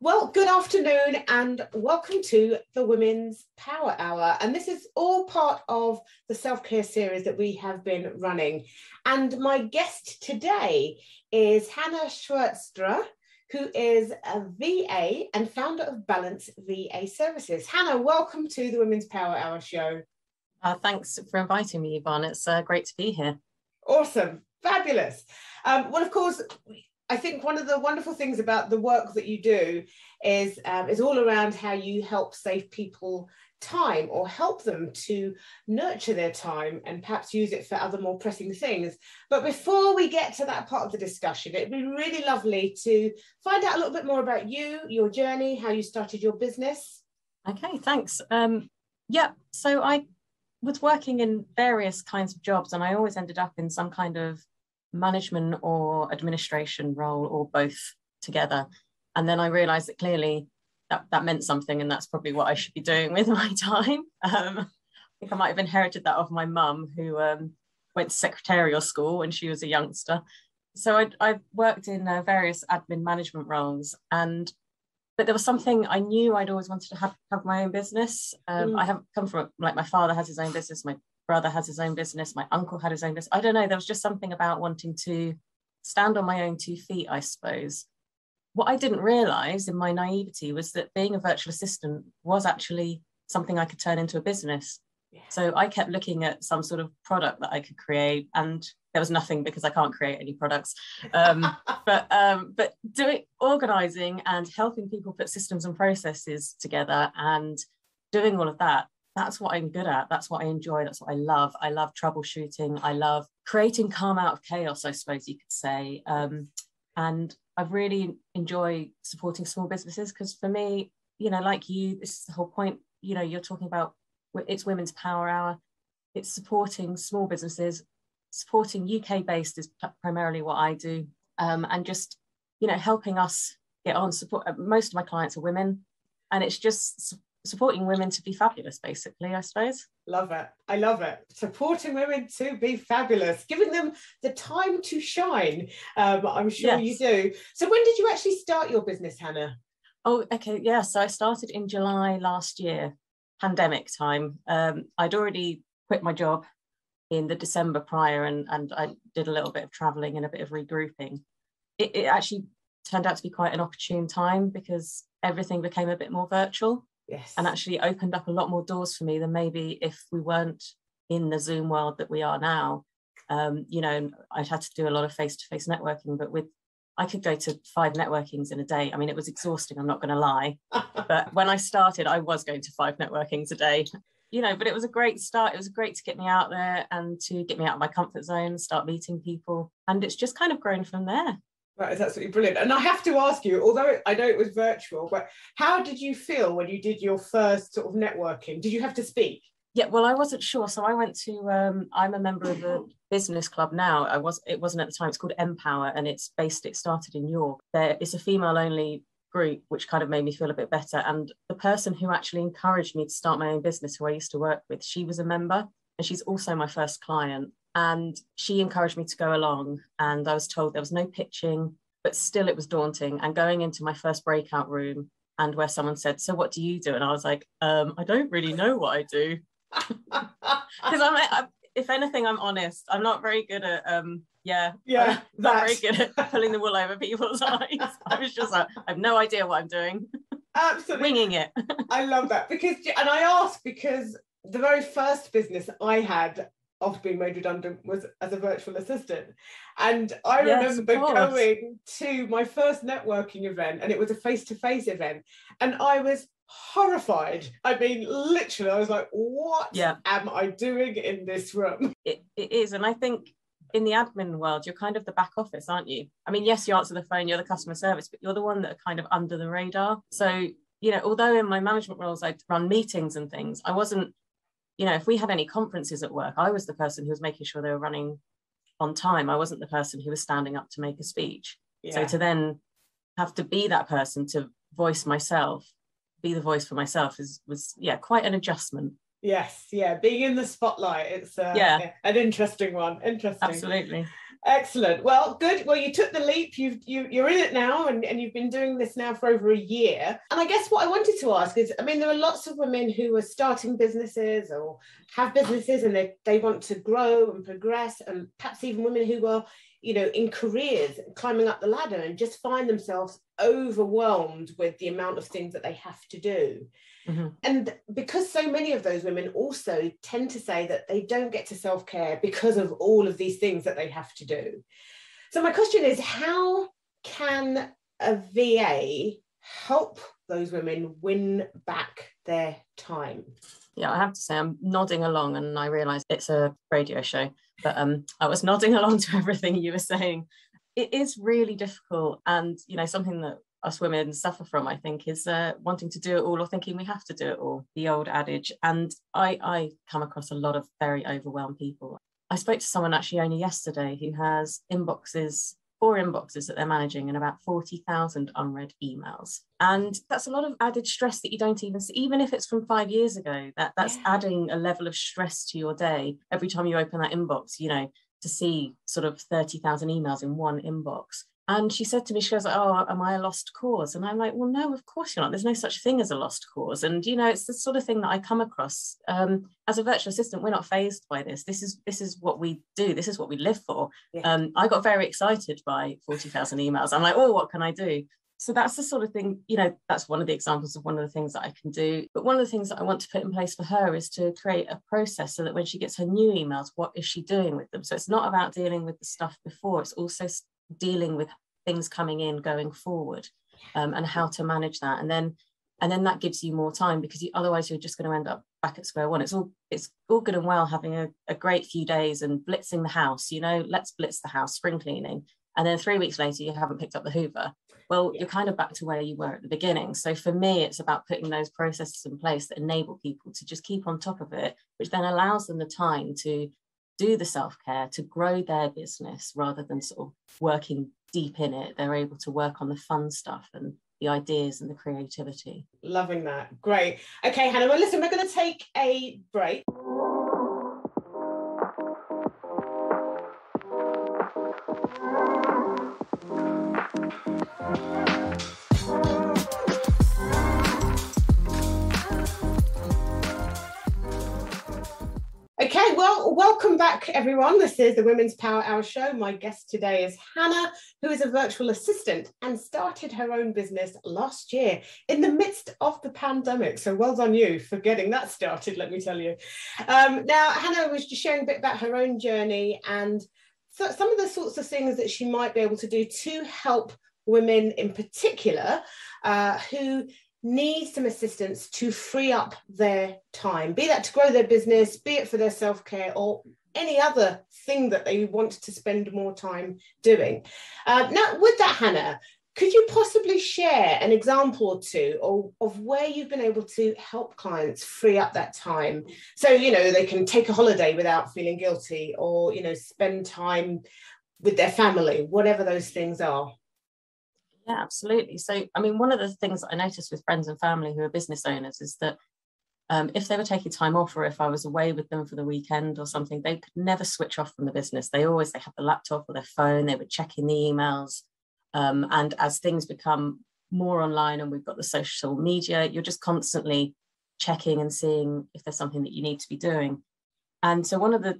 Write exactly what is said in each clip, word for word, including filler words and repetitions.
Well, good afternoon and welcome to the Women's Power Hour. And this is all part of the self-care series that we have been running. And my guest today is Hannah Swierstra, who is a V A and founder of Balance V A Services. Hannah, welcome to the Women's Power Hour show. Uh, thanks for inviting me, Yvonne. It's uh, great to be here. Awesome. Fabulous. Um, well, of course, I think one of the wonderful things about the work that you do is, um, is all around how you help save people time or help them to nurture their time and perhaps use it for other more pressing things. But before we get to that part of the discussion, it'd be really lovely to find out a little bit more about you, your journey, how you started your business. Okay, thanks. Um, yeah, so I was working in various kinds of jobs and I always ended up in some kind of management or administration role or both together, and then I realized that clearly that, that meant something, and that's probably what I should be doing with my time. um, I think I might have inherited that of my mum, who um, went to secretarial school when she was a youngster. So I, I've worked in uh, various admin management roles, and but there was something I knew I'd always wanted to have, have my own business. um, mm. I have come from, like, my father has his own business, my brother has his own business, my uncle had his own business. I don't know, there was just something about wanting to stand on my own two feet, I suppose. What I didn't realise in my naivety was that being a virtual assistant was actually something I could turn into a business. Yeah. So I kept looking at some sort of product that I could create, and there was nothing because I can't create any products. Um, but um, but doing organising and helping people put systems and processes together and doing all of that, that's what I'm good at. That's what I enjoy. That's what I love. I love troubleshooting. I love creating calm out of chaos, I suppose you could say. Um, and I really enjoy supporting small businesses, because for me, you know, like you, this is the whole point. You know, you're talking about, it's Women's Power Hour. It's supporting small businesses. Supporting U K-based is primarily what I do. Um, and just, you know, helping us get on support. Most of my clients are women, and it's just supporting women to be fabulous, basically, I suppose. Love it. I love it. Supporting women to be fabulous, giving them the time to shine. Um, I'm sure yes. You do. So when did you actually start your business, Hannah? Oh, okay. Yeah. So I started in July last year, pandemic time. Um, I'd already quit my job in the December prior, and, and I did a little bit of traveling and a bit of regrouping. It, it actually turned out to be quite an opportune time, because everything became a bit more virtual. Yes. And actually opened up a lot more doors for me than maybe if we weren't in the Zoom world that we are now. Um, you know, I'd had to do a lot of face-to-face networking, but with, I could go to five networkings in a day. I mean, it was exhausting, I'm not going to lie. But when I started, I was going to five networkings a day, you know, but it was a great start. It was great to get me out there and to get me out of my comfort zone, start meeting people. And it's just kind of grown from there. That is absolutely brilliant. And I have to ask you, although I know it was virtual, but how did you feel when you did your first sort of networking? Did you have to speak? Yeah, well, I wasn't sure. So I went to, um, I'm a member of a business club now. I was, it wasn't at the time. It's called Empower, and it's based, it started in York. There, it's a female only group, which kind of made me feel a bit better. And the person who actually encouraged me to start my own business, who I used to work with, she was a member, and she's also my first client. And she encouraged me to go along, and I was told there was no pitching, but still it was daunting. And going into my first breakout room, and where someone said, so what do you do? And I was like, um, I don't really know what I do. Because I'm, I'm, if anything, I'm honest. I'm not very good at, um, yeah, yeah I'm not very good at pulling the wool over people's eyes. I was just like, I have no idea what I'm doing. Absolutely. Winging it. I love that. because, And I ask because the very first business I had after being made redundant was as a virtual assistant. And I yes, remember going to my first networking event, and it was a face-to-face event, and I was horrified. I mean, literally, I was like, what yeah. am I doing in this room? It, it is, and I think in the admin world, you're kind of the back office, aren't you? I mean, yes, you answer the phone, you're the customer service, but you're the one that are kind of under the radar. So, you know, although in my management roles, I'd run meetings and things, I wasn't, you know, if we had any conferences at work, I was the person who was making sure they were running on time. I wasn't the person who was standing up to make a speech. Yeah. So to then have to be that person to voice myself, be the voice for myself is, was, yeah, quite an adjustment. Yes. Yeah. Being in the spotlight. It's uh, yeah. an interesting one. Interesting. Absolutely. Excellent. Well, good. Well, you took the leap. You've, you, you're in it now, and, and you've been doing this now for over a year. And I guess what I wanted to ask is, I mean, there are lots of women who are starting businesses or have businesses and they, they want to grow and progress, and perhaps even women who are, you know, in careers, climbing up the ladder, and just find themselves overwhelmed with the amount of things that they have to do. Mm-hmm. And because so many of those women also tend to say that they don't get to self-care because of all of these things that they have to do. So my question is, how can a V A help those women win back their time? Yeah, I have to say, I'm nodding along, and I realise it's a radio show, but um, I was nodding along to everything you were saying. It is really difficult, and you know, something that us women suffer from, I think, is uh, wanting to do it all, or thinking we have to do it all, the old adage. And I, I come across a lot of very overwhelmed people. I spoke to someone actually only yesterday who has inboxes, four inboxes that they're managing, and about forty thousand unread emails. And that's a lot of added stress that you don't even see, even if it's from five years ago, that that's yeah. adding a level of stress to your day. Every time you open that inbox, you know, to see sort of thirty thousand emails in one inbox. And she said to me, she goes, oh, am I a lost cause? And I'm like, well, no, of course you're not. There's no such thing as a lost cause. And, you know, it's the sort of thing that I come across. Um, as a virtual assistant, we're not phased by this. This is this is what we do. This is what we live for. Yeah. Um, I got very excited by forty thousand emails. I'm like, oh, what can I do? So that's the sort of thing, you know, that's one of the examples of one of the things that I can do. But one of the things that I want to put in place for her is to create a process so that when she gets her new emails, what is she doing with them? So it's not about dealing with the stuff before, it's also dealing with things coming in going forward, um, and how to manage that. And then and then that gives you more time, because you, otherwise you're just going to end up back at square one. It's all it's all good and well having a, a great few days and blitzing the house, you know, let's blitz the house, spring cleaning. And then three weeks later, you haven't picked up the Hoover. Well, yeah. you're kind of back to where you were at the beginning. So for me, it's about putting those processes in place that enable people to just keep on top of it, which then allows them the time to do the self-care, to grow their business rather than sort of working deep in it. They're able to work on the fun stuff and the ideas and the creativity. Loving that. Great. Okay, Hannah, well, listen, we're going to take a break. Okay, well, welcome back, everyone. This is the Women's Power Hour show. My guest today is Hannah, who is a virtual assistant and started her own business last year in the midst of the pandemic. So well done you for getting that started, let me tell you. Um, now, Hannah was just sharing a bit about her own journey and so some of the sorts of things that she might be able to do to help women in particular uh, who need some assistance to free up their time, be that to grow their business, be it for their self-care or any other thing that they want to spend more time doing. Uh, now, with that, Hannah, could you possibly share an example or two of, of where you've been able to help clients free up that time? So, you know, they can take a holiday without feeling guilty or, you know, spend time with their family, whatever those things are. Yeah, absolutely. So, I mean, one of the things that I noticed with friends and family who are business owners is that um, if they were taking time off or if I was away with them for the weekend or something, they could never switch off from the business. They always, they had the laptop or their phone, they were checking the emails. Um, and as things become more online and we've got the social media, you're just constantly checking and seeing if there's something that you need to be doing. And so one of the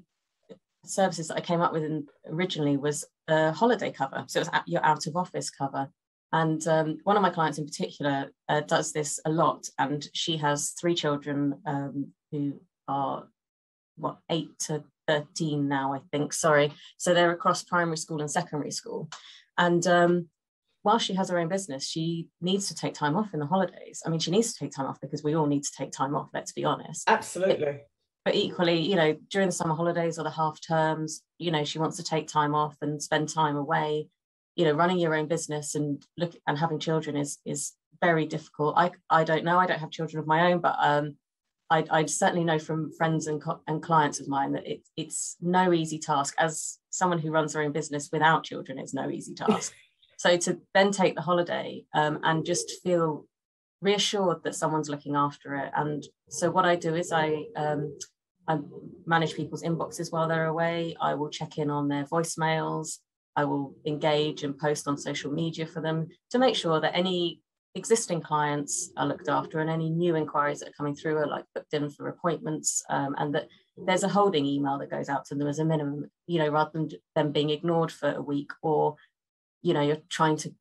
services that I came up with in, originally was a holiday cover. So it's your out of office cover. And um, one of my clients in particular uh, does this a lot, and she has three children um, who are, what, eight to thirteen now, I think, sorry. So they're across primary school and secondary school. And um, while she has her own business, she needs to take time off in the holidays. I mean, she needs to take time off because we all need to take time off, let's be honest. Absolutely. It, but equally, you know, during the summer holidays or the half terms, you know, she wants to take time off and spend time away. You know, running your own business and look and having children is is very difficult. I I don't know. I don't have children of my own, but um, I I certainly know from friends and co and clients of mine that it it's no easy task. As someone who runs their own business without children, it's no easy task. So to then take the holiday um, and just feel reassured that someone's looking after it. And so what I do is I um, I manage people's inboxes while they're away. I will check in on their voicemails. I will engage and post on social media for them to make sure that any existing clients are looked after and any new inquiries that are coming through are like booked in for appointments, um, and that there's a holding email that goes out to them as a minimum, you know, rather than them being ignored for a week, or, you know, you're trying to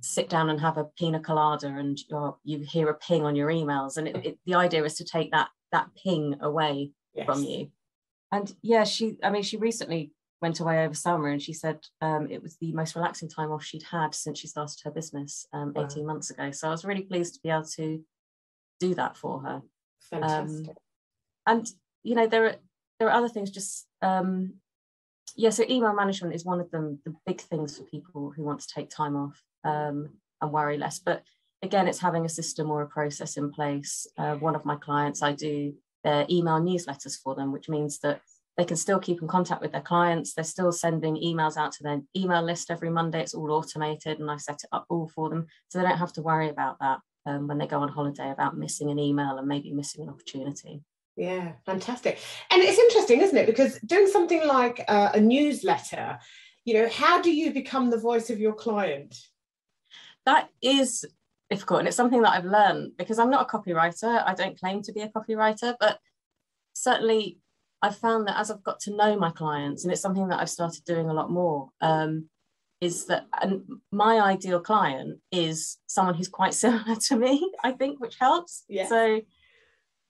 sit down and have a pina colada and you're, you hear a ping on your emails, and it, it, the idea is to take that that ping away yes. from you. And yeah, she, I mean, she recently went away over summer, and she said um, it was the most relaxing time off she'd had since she started her business um, wow. eighteen months ago. So I was really pleased to be able to do that for her. Fantastic. Um, and you know, there are there are other things. Just um, yeah, so email management is one of them, the big things for people who want to take time off um, and worry less. But again, it's having a system or a process in place. Uh, one of my clients, I do their email newsletters for them, which means that they can still keep in contact with their clients. They're still sending emails out to their email list every Monday. It's all automated, and I set it up all for them, so they don't have to worry about that um, when they go on holiday, about missing an email and maybe missing an opportunity. Yeah, fantastic. And it's interesting, isn't it? Because doing something like uh, a newsletter, you know, how do you become the voice of your client? That is difficult, and it's something that I've learned, because I'm not a copywriter. I don't claim to be a copywriter, but certainly I've found that as I've got to know my clients, and it's something that I've started doing a lot more, um, is that and my ideal client is someone who's quite similar to me, I think, which helps. Yeah. So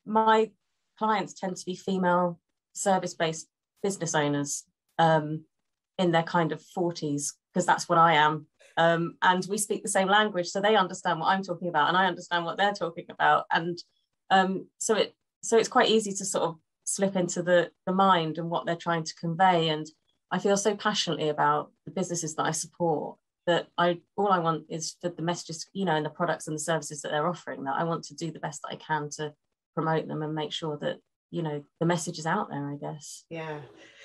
my clients tend to be female service-based business owners um, in their kind of forties, because that's what I am. Um, and we speak the same language, so they understand what I'm talking about and I understand what they're talking about. And um, so it so it's quite easy to sort of slip into the, the mind and what they're trying to convey. And I feel so passionately about the businesses that I support that I all I want is for the messages, you know, and the products and the services that they're offering, that I want to do the best that I can to promote them and make sure that, you know, the message is out there, I guess. Yeah,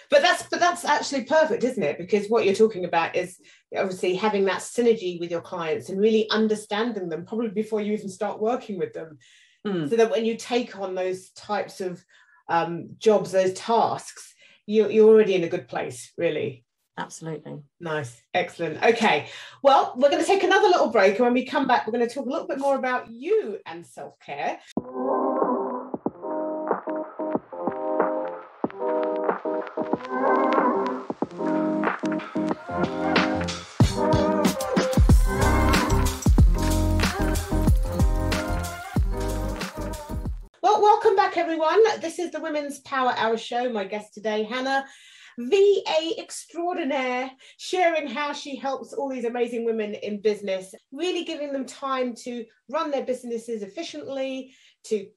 but that's but that's actually perfect, isn't it? Because what you're talking about is obviously having that synergy with your clients and really understanding them probably before you even start working with them, mm. so that when you take on those types of um, jobs, those tasks, you, you're already in a good place, really. Absolutely. Nice. Excellent. Okay. Well, we're going to take another little break, and when we come back, we're going to talk a little bit more about you and self-care. Well, welcome back, everyone. This is the Women's Power Hour show. My guest today, Hannah, V A extraordinaire, sharing how she helps all these amazing women in business, really giving them time to run their businesses efficiently, to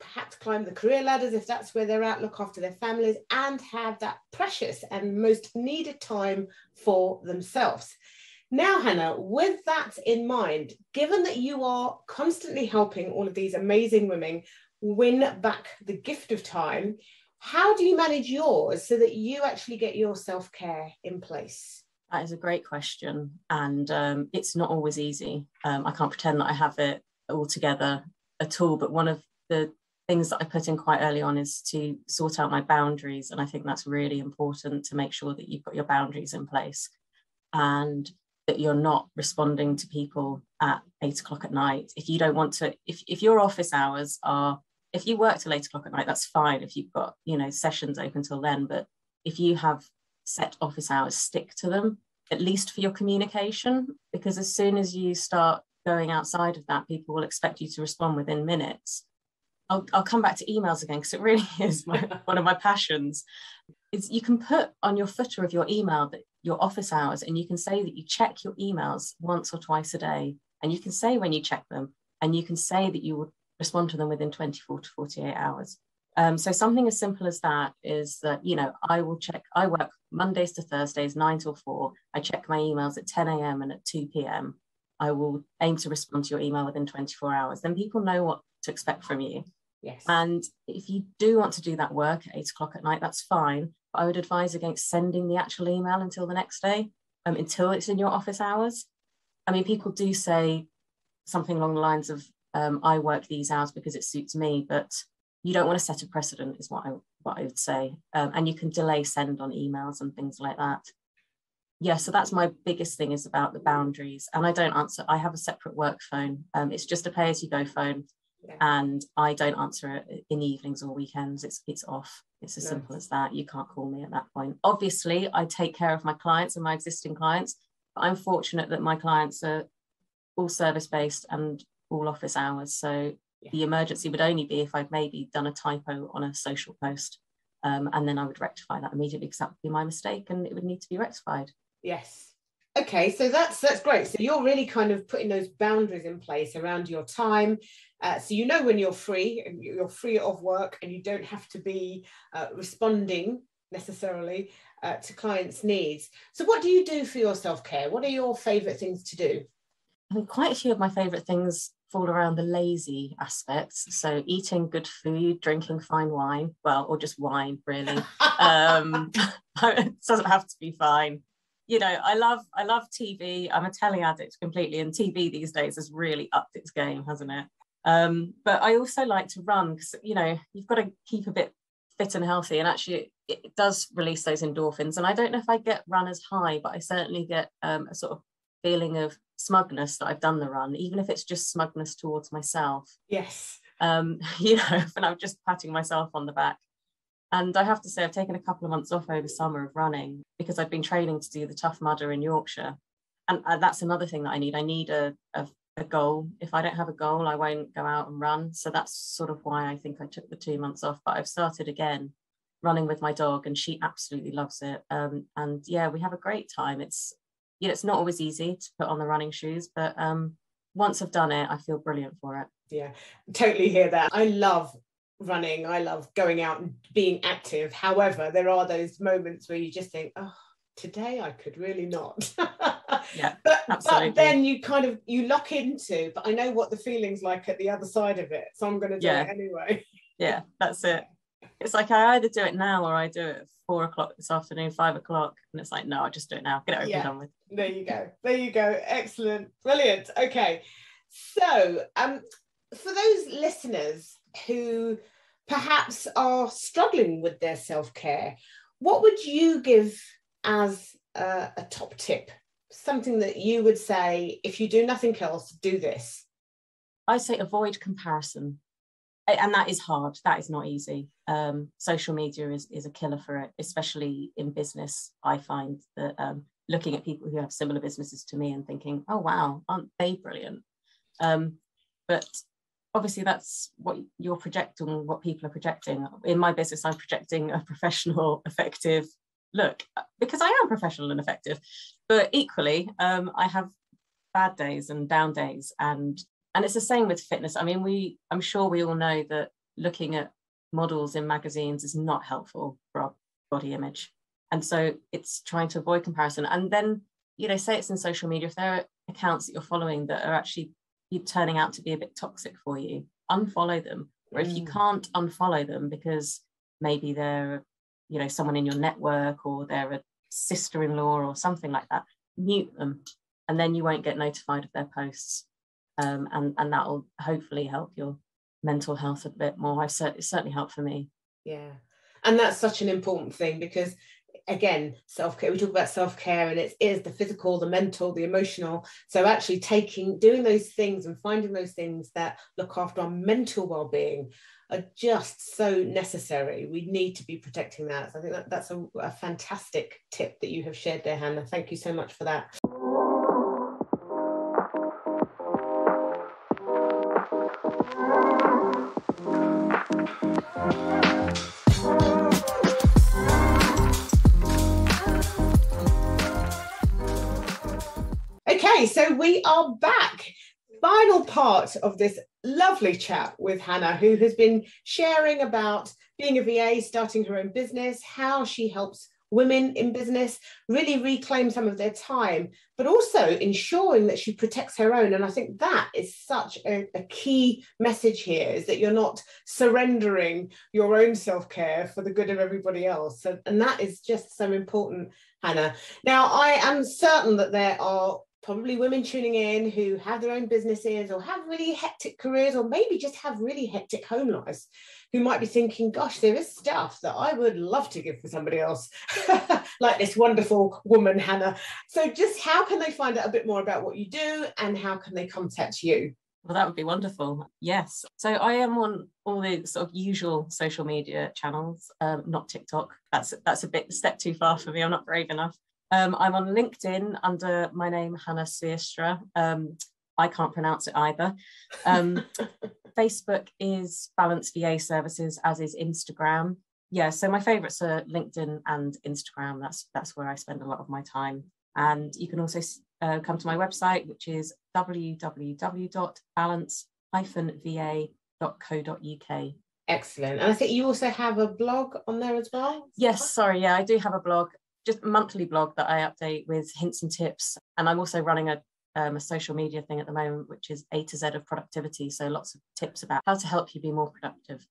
perhaps climb the career ladders if that's where they're at, look after their families, and have that precious and most needed time for themselves. Now, Hannah, with that in mind, given that you are constantly helping all of these amazing women win back the gift of time, how do you manage yours so that you actually get your self-care in place? That is a great question, and um, it's not always easy. Um, I can't pretend that I have it all together at all, but one of the things that I put in quite early on is to sort out my boundaries. And I think that's really important, to make sure that you've got your boundaries in place and that you're not responding to people at eight o'clock at night. If you don't want to, if, if your office hours are, if you work till eight o'clock at night, that's fine. If you've got, you know, sessions open till then, but if you have set office hours, stick to them, at least for your communication, because as soon as you start going outside of that, people will expect you to respond within minutes. I'll, I'll come back to emails again, because it really is my, one of my passions. It's, you can put on your footer of your email that your office hours, and you can say that you check your emails once or twice a day, and you can say when you check them, and you can say that you will respond to them within twenty-four to forty-eight hours. Um, so something as simple as that is that, you know, I will check, I work Mondays to Thursdays, nine till four. I check my emails at ten a m and at two p m I will aim to respond to your email within twenty-four hours. Then people know what to expect from you. Yes. And if you do want to do that work at eight o'clock at night, that's fine. But I would advise against sending the actual email until the next day, um, until it's in your office hours. I mean, people do say something along the lines of, um, I work these hours because it suits me, but you don't want to set a precedent is what I what I would say. Um, and you can delay send on emails and things like that. Yeah, so that's my biggest thing, is about the boundaries. And I don't answer, I have a separate work phone. Um, it's just a pay-as-you-go phone. Yeah. And I don't answer it in evenings or weekends. It's it's off. It's as nice. Simple as that. You can't call me at that point. Obviously, I take care of my clients and my existing clients, but I'm fortunate that my clients are all service-based and all office hours. So yeah. The emergency would only be if I'd maybe done a typo on a social post. Um, and then I would rectify that immediately, because that would be my mistake and it would need to be rectified. Yes. Okay, so that's that's great. So you're really kind of putting those boundaries in place around your time, uh, so you know when you're free, and you're free of work, and you don't have to be uh, responding necessarily uh, to clients' needs. So what do you do for your self-care? What are your favourite things to do? I mean, quite a few of my favourite things fall around the lazy aspects. So eating good food, drinking fine wine, well, or just wine, really. um, it doesn't have to be fine. You know, I love I love T V. I'm a telly addict completely, and T V these days has really upped its game, hasn't it? Um, but I also like to run, because, you know, you've got to keep a bit fit and healthy, and actually it, it does release those endorphins. And I don't know if I get runners high, but I certainly get um, a sort of feeling of smugness that I've done the run, even if it's just smugness towards myself. Yes. Um, you know, and I'm just patting myself on the back. And I have to say, I've taken a couple of months off over summer of running, because I've been training to do the Tough Mudder in Yorkshire. And that's another thing that I need. I need a, a, a goal. If I don't have a goal, I won't go out and run. So that's sort of why I think I took the two months off. But I've started again running with my dog, and she absolutely loves it. Um, and yeah, we have a great time. It's, you know, it's not always easy to put on the running shoes, but um, once I've done it, I feel brilliant for it. Yeah, totally hear that. I love running. I love going out and being active. However, there are those moments where you just think, oh, today I could really not. Yeah, but, but then you kind of, you lock into, but I know what the feeling's like at the other side of it, so I'm going to do yeah. it anyway. Yeah, that's it. It's like, I either do it now or I do it at four o'clock this afternoon, five o'clock. And it's like, no, I'll just do it now. Get it over yeah. and done with. There you go. There you go. Excellent. Brilliant. Okay. So um, for those listeners who perhaps are struggling with their self-care, what would you give as a, a top tip? Something that you would say, if you do nothing else, do this. I say avoid comparison. And that is hard. That is not easy. Um, social media is, is a killer for it, especially in business. I find that um, looking at people who have similar businesses to me and thinking, oh, wow, aren't they brilliant? Um, but obviously, that's what you're projecting, what people are projecting. In my business, I'm projecting a professional, effective look, because I am professional and effective. But equally, um, I have bad days and down days. And, and it's the same with fitness. I mean, we I'm sure we all know that looking at models in magazines is not helpful for our body image. And so it's trying to avoid comparison. And then, you know, say it's in social media, if there are accounts that you're following that are actually turning out to be a bit toxic for you, unfollow them. Or if you can't, unfollow them, because maybe they're, you know, someone in your network, or they're a sister-in-law or something like that. Mute them, and then you won't get notified of their posts, um, and and that will hopefully help your mental health a bit more. I've cer- it's certainly helped for me. Yeah, and that's such an important thing, because again, self-care, we talk about self-care, and it is the physical, the mental, the emotional. So actually taking, doing those things and finding those things that look after our mental well-being are just so necessary. We need to be protecting that. So I think that, that's a, a fantastic tip that you have shared there, Hannah. Thank you so much for that. So we are back. Final part of this lovely chat with Hannah, who has been sharing about being a V A, starting her own business, how she helps women in business really reclaim some of their time, but also ensuring that she protects her own. And I think that is such a, a key message here, is that you're not surrendering your own self-care for the good of everybody else. So, and that is just so important, Hannah. Now, I am certain that there are probably women tuning in who have their own businesses or have really hectic careers, or maybe just have really hectic home lives, who might be thinking, gosh, there is stuff that I would love to give for somebody else, like this wonderful woman, Hannah. So just how can they find out a bit more about what you do, and how can they contact you? Well, that would be wonderful. Yes. So I am on all the sort of usual social media channels, um, not TikTok. That's, that's a bit step too far for me. I'm not brave enough. Um, I'm on LinkedIn under my name, Hannah Swierstra. Um, I can't pronounce it either. Um, Facebook is Balance V A Services, as is Instagram. Yeah, so my favourites are LinkedIn and Instagram. That's, that's where I spend a lot of my time. And you can also uh, come to my website, which is w w w dot balance dash v a dot co dot u k. Excellent. And I think you also have a blog on there as well? Yes, sorry. Yeah, I do have a blog. Just a monthly blog that I update with hints and tips. And I'm also running a, um, a social media thing at the moment, which is A to Z of productivity. So lots of tips about how to help you be more productive.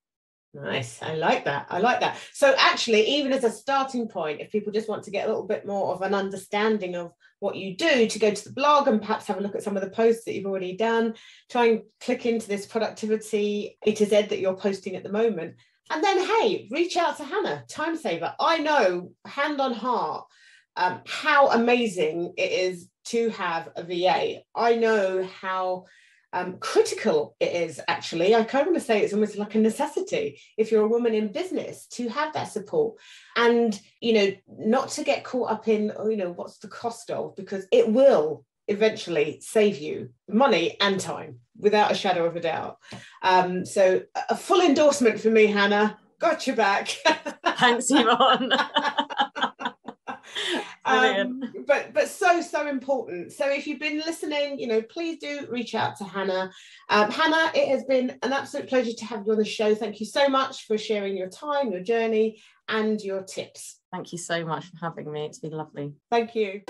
Nice. I like that. I like that. So actually, even as a starting point, if people just want to get a little bit more of an understanding of what you do, to go to the blog and perhaps have a look at some of the posts that you've already done, try and click into this productivity A to Z that you're posting at the moment. And then, hey, reach out to Hannah, time saver. I know, hand on heart, um, how amazing it is to have a V A. I know how um, critical it is, actually. I kind of want to say it's almost like a necessity if you're a woman in business to have that support. And, you know, not to get caught up in, oh, you know, what's the cost of, because it will eventually save you money and time, without a shadow of a doubt. Um, so a full endorsement for me, Hannah. Got your back. Thanks, Yvonne. um, but but so, so important. So if you've been listening, you know, please do reach out to Hannah. Um, Hannah, it has been an absolute pleasure to have you on the show. Thank you so much for sharing your time, your journey, and your tips. Thank you so much for having me. It's been lovely. Thank you.